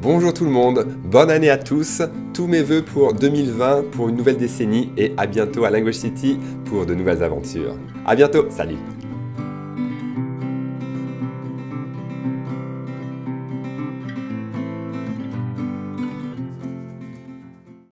Bonjour tout le monde, bonne année à tous, tous mes vœux pour 2020, pour une nouvelle décennie et à bientôt à Language City pour de nouvelles aventures. À bientôt, salut!